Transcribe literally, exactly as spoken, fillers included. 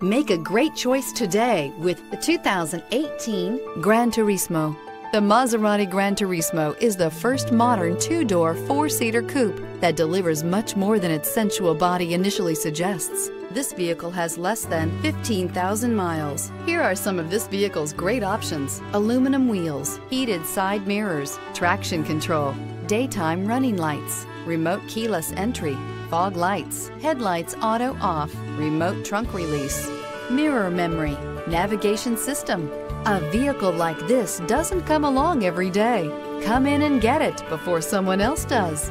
Make a great choice today with the two thousand eighteen GranTurismo. The Maserati GranTurismo is the first modern two-door, four-seater coupe that delivers much more than its sensual body initially suggests. This vehicle has less than fifteen thousand miles. Here are some of this vehicle's great options: aluminum wheels, heated side mirrors, traction control, daytime running lights, remote keyless entry, fog lights, headlights auto off, remote trunk release, mirror memory, navigation system. A vehicle like this doesn't come along every day. Come in and get it before someone else does.